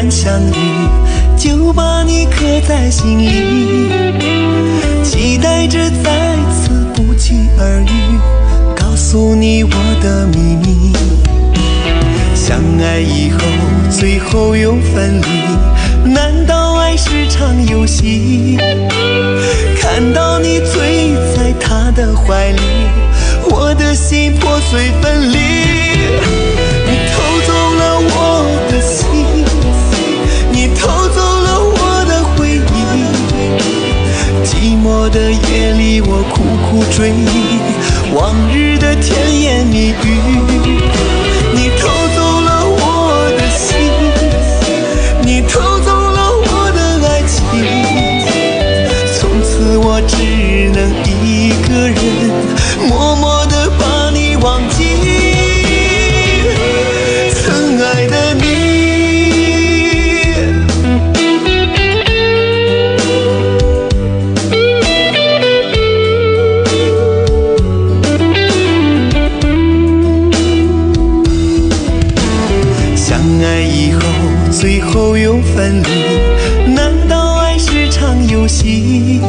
然相遇，就把你刻在心里，期待着再次不期而遇，告诉你我的秘密。相爱以后，最后又分离，难道爱是场游戏？看到你醉在他的怀里，我的心破碎分离。 寂寞的夜里，我苦苦追忆往日的甜言蜜语。你偷走了我的心，你偷走了我的爱情。从此我只能一个人默默地把你忘记。曾爱的你。 最后又分离，难道爱是场游戏？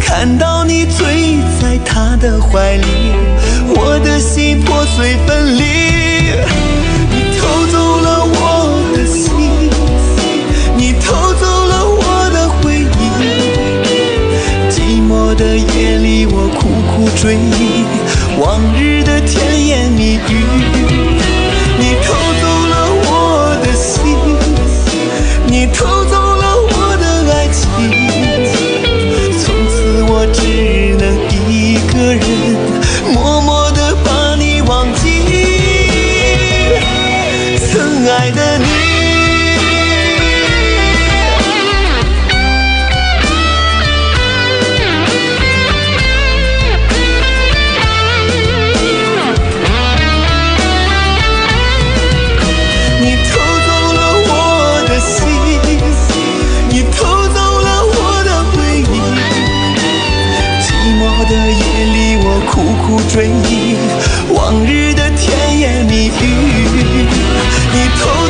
看到你醉在他的怀里，我的心破碎分离。你偷走了我的心，你偷走了我的回忆。寂寞的夜里，我苦苦追忆往日的甜言蜜语。你偷走。 你偷走了我的爱情，从此我只能一个人默默地把你忘记。曾爱的你。 苦苦追忆往日的甜言蜜语，你。